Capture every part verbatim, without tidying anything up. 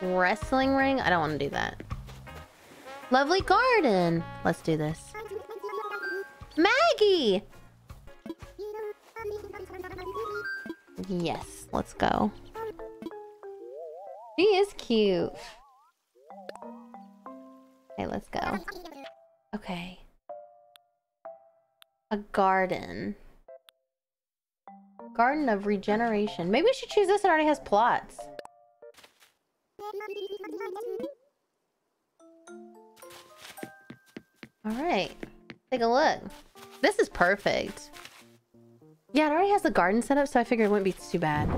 Wrestling ring? I don't want to do that. Lovely garden. Let's do this. Maggie! Yes, let's go. She is cute. Okay, let's go. Okay. A garden. Garden of regeneration. Maybe we should choose this. It already has plots. Alright. Take a look. This is perfect. Yeah, it already has the garden set up, so I figured it wouldn't be too bad.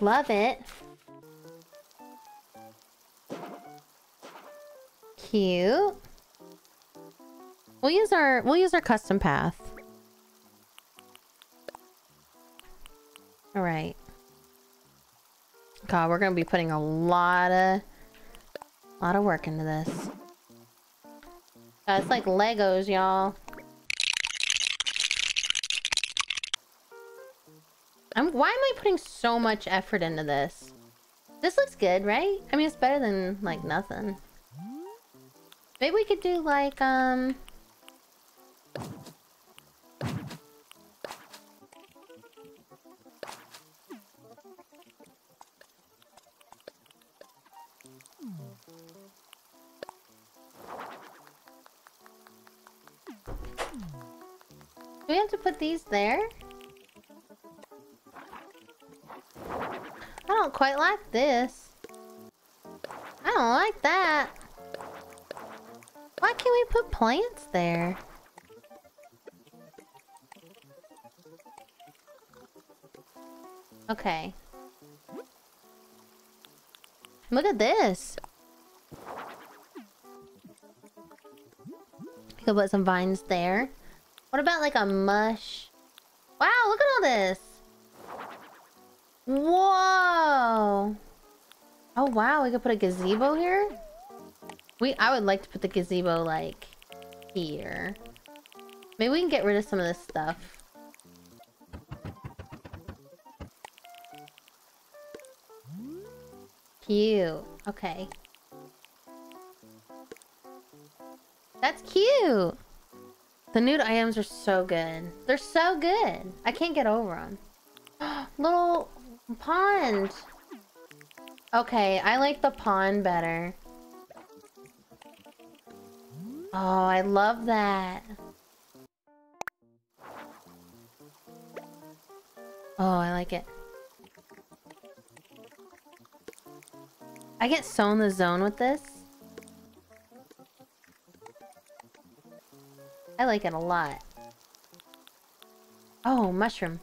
Love it. Cute. We'll use our we'll use our custom path. Alright. God, we're gonna be putting a lot of a lot of work into this. Uh, it's like Legos, y'all. I'm, why am I putting so much effort into this? This looks good, right? I mean, it's better than, like, nothing. Maybe we could do, like, um... Do we have to put these there? I don't quite like this. I don't like that. Why can't we put plants there? Okay. Look at this. We could put some vines there. What about like a mush? Wow, look at all this. Whoa. Oh wow, we could put a gazebo here. We I would like to put the gazebo like here. Maybe we can get rid of some of this stuff. Cute. Okay. That's cute. The nude items are so good. They're so good. I can't get over them. Little pond. Okay, I like the pond better. Oh, I love that. Oh, I like it. I get so in the zone with this. I like it a lot. Oh, mushroom.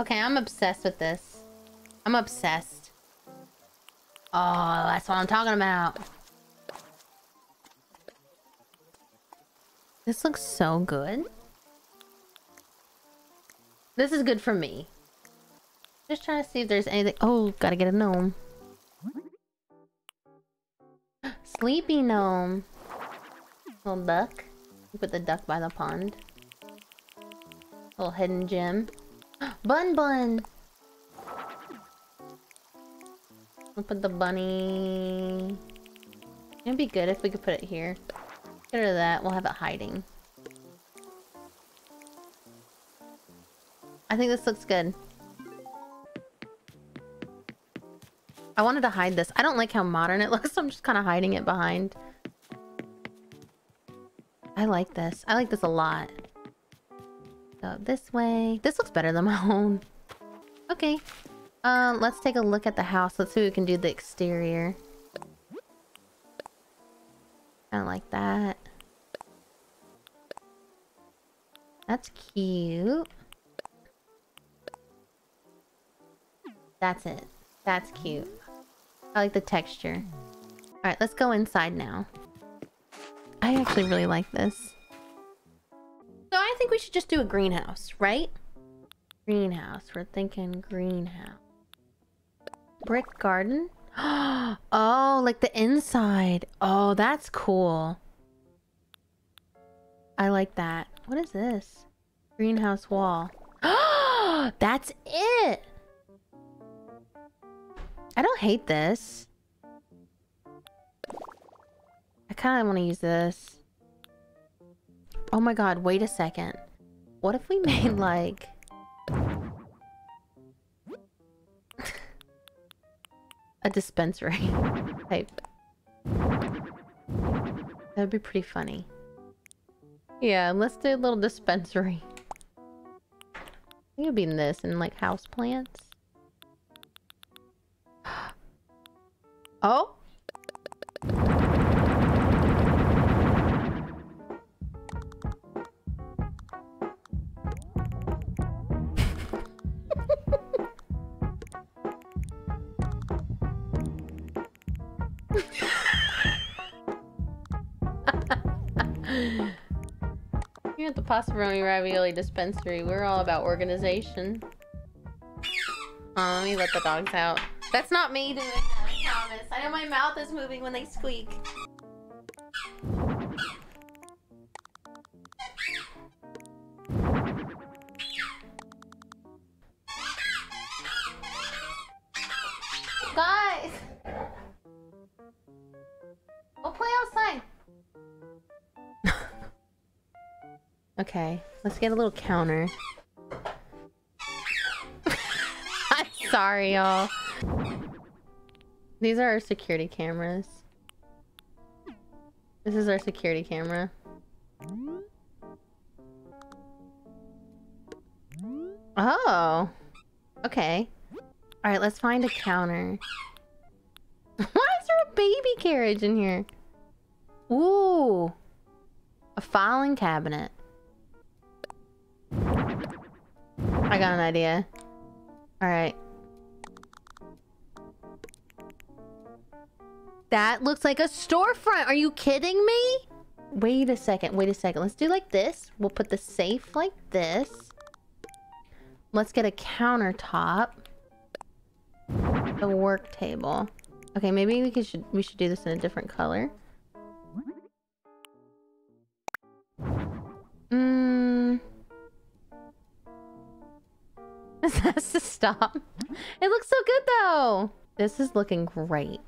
Okay, I'm obsessed with this. I'm obsessed. Oh, that's what I'm talking about. This looks so good. This is good for me. Just trying to see if there's anything. Oh, gotta get a gnome. Sleepy gnome. Little duck. You put the duck by the pond. Little hidden gem. Bun bun! We'll put the bunny... It'd be good if we could put it here. Get rid of that, we'll have it hiding. I think this looks good. I wanted to hide this. I don't like how modern it looks, so I'm just kind of hiding it behind. I like this. I like this a lot. Go this way. This looks better than my own. Okay. Um, let's take a look at the house. Let's see if we can do the exterior. I like that. That's cute. That's it. That's cute. I like the texture. Alright, let's go inside now. I actually really like this. So I think we should just do a greenhouse, right? Greenhouse. We're thinking greenhouse. Brick garden? Oh, like the inside. Oh, that's cool. I like that. What is this? Greenhouse wall. That's it! I don't hate this. I kind of want to use this. Oh my god, wait a second. What if we made like... a dispensary type. That would be pretty funny. Yeah, let's do a little dispensary. You'll be in this and like house plants. Oh. Here at the Pastaroni Ravioli dispensary, we're all about organization. Oh, you let the dogs out. That's not me doing that, I promise. I know my mouth is moving when they squeak. Guys! We'll play outside. Okay, let's get a little counter. I'm sorry, y'all. These are our security cameras. This is our security camera. Oh. Okay. Alright, let's find a counter. Why is there a baby carriage in here? Ooh. A filing cabinet. I got an idea. Alright. That looks like a storefront! Are you kidding me? Wait a second, wait a second. Let's do like this. We'll put the safe like this. Let's get a countertop. A work table. Okay, maybe we could, should we should do this in a different color. Mmm... This has to stop. It looks so good though. This is looking great.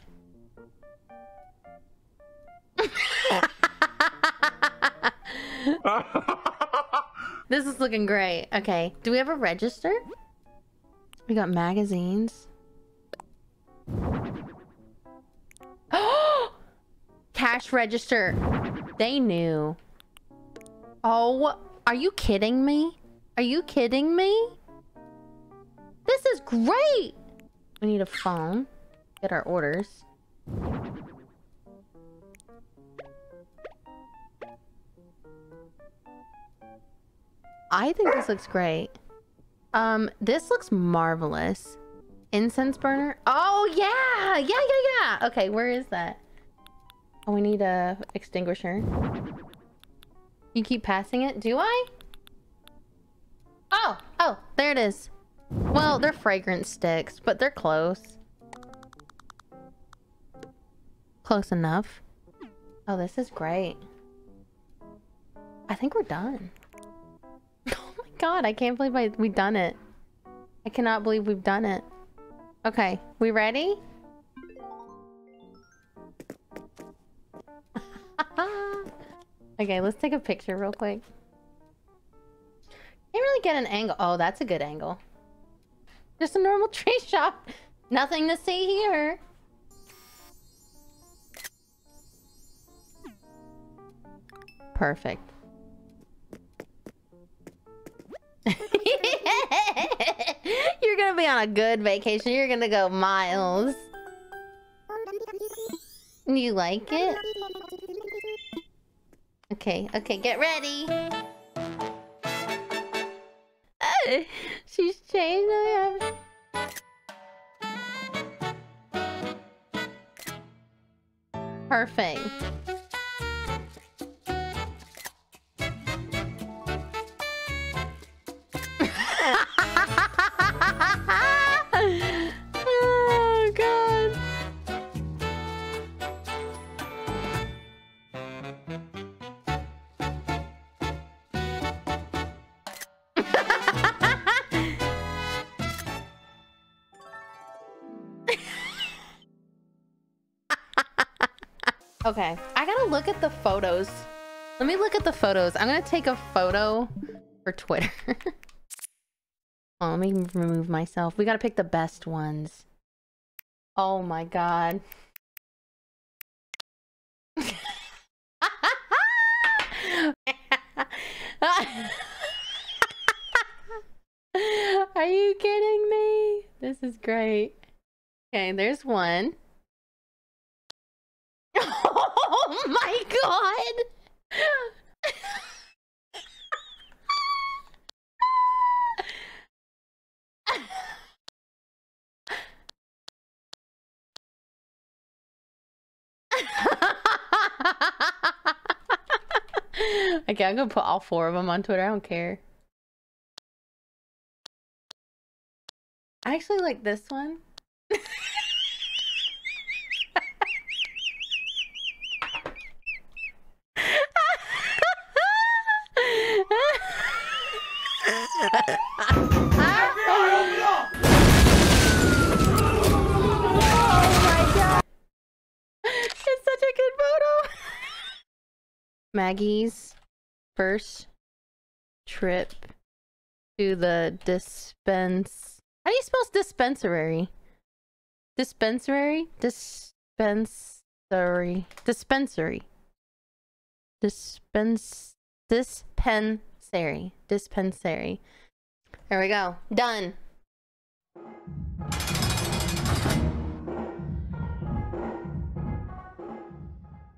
This is looking great. Okay. Do we have a register? We got magazines. Cash register. They knew. Oh, are you kidding me? Are you kidding me? This is great! We need a phone. Get our orders. I think this looks great. Um, this looks marvelous. Incense burner? Oh, yeah! Yeah, yeah, yeah! Okay, where is that? Oh, we need a extinguisher. You keep passing it? Do I? Oh! Oh, there it is. Well, they're fragrance sticks, but they're close. Close enough. Oh, this is great. I think we're done. Oh my god, I can't believe I, we've done it. I cannot believe we've done it. Okay, we ready? Okay, let's take a picture real quick. Can't really get an angle. Oh, that's a good angle. Just a normal tree shop. Nothing to see here. Perfect. You're gonna be on a good vacation. You're gonna go miles. You like it? Okay, okay, get ready. She's changed. I have... Perfect. Oh god. Okay, I gotta look at the photos. Let me look at the photos. I'm gonna take a photo for Twitter. Oh, let me remove myself. We gotta pick the best ones. Oh my god. Are you kidding me? This is great. Okay, there's one. Oh my god! Okay, I'm gonna put all four of them on Twitter. I don't care. I actually like this one. Maggie's first trip to the dispense. How do you spell dispensary? Dispensary? Dispensary. Dispensary. Dispense. Dispensary. Dispensary. There we go. Done.